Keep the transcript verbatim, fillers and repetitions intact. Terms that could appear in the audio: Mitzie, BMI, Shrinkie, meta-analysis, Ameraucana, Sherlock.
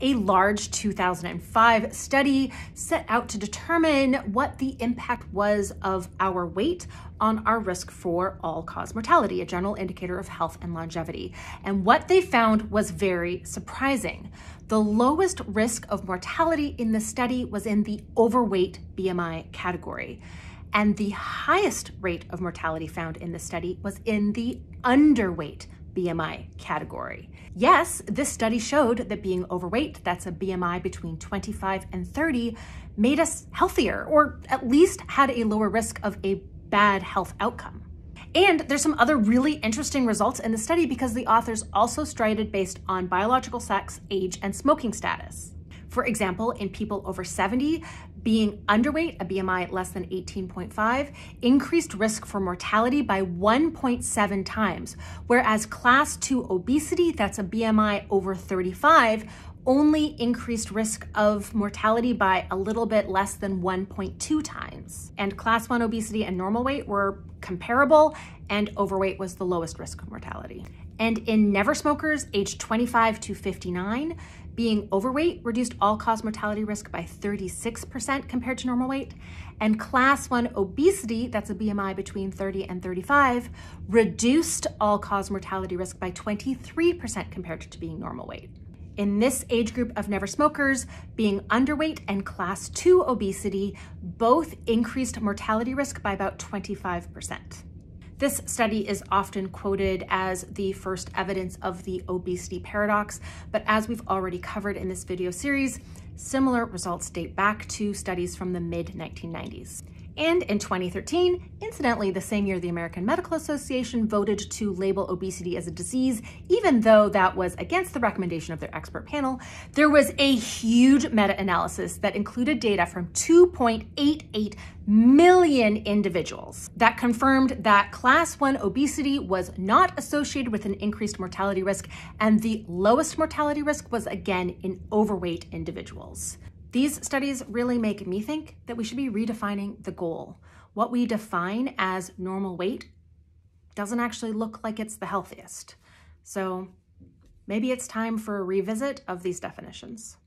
A large two thousand five study set out to determine what the impact was of our weight on our risk for all-cause mortality, a general indicator of health and longevity. And what they found was very surprising. The lowest risk of mortality in the study was in the overweight B M I category. And the highest rate of mortality found in the study was in the underweight B M I category. Yes, this study showed that being overweight, that's a B M I between twenty-five and thirty, made us healthier, or at least had a lower risk of a bad health outcome. And there's some other really interesting results in the study because the authors also stratified based on biological sex, age, and smoking status. For example, in people over seventy, being underweight, a B M I less than eighteen point five, increased risk for mortality by one point seven times, whereas class two obesity, that's a B M I over thirty-five, only increased risk of mortality by a little bit less than one point two times. And class one obesity and normal weight were comparable, and overweight was the lowest risk of mortality. And in never smokers aged twenty-five to fifty-nine, being overweight reduced all-cause mortality risk by thirty-six percent compared to normal weight, and class one obesity, that's a B M I between thirty and thirty-five, reduced all-cause mortality risk by twenty-three percent compared to being normal weight. In this age group of never smokers, being underweight and class two obesity both increased mortality risk by about twenty-five percent. This study is often quoted as the first evidence of the obesity paradox, but as we've already covered in this video series, similar results date back to studies from the mid nineteen nineties. And in twenty thirteen, incidentally, the same year the American Medical Association voted to label obesity as a disease, even though that was against the recommendation of their expert panel, there was a huge meta-analysis that included data from two point eight eight million individuals that confirmed that class one obesity was not associated with an increased mortality risk, and the lowest mortality risk was again in overweight individuals. These studies really make me think that we should be redefining the goal. What we define as normal weight doesn't actually look like it's the healthiest. So maybe it's time for a revisit of these definitions.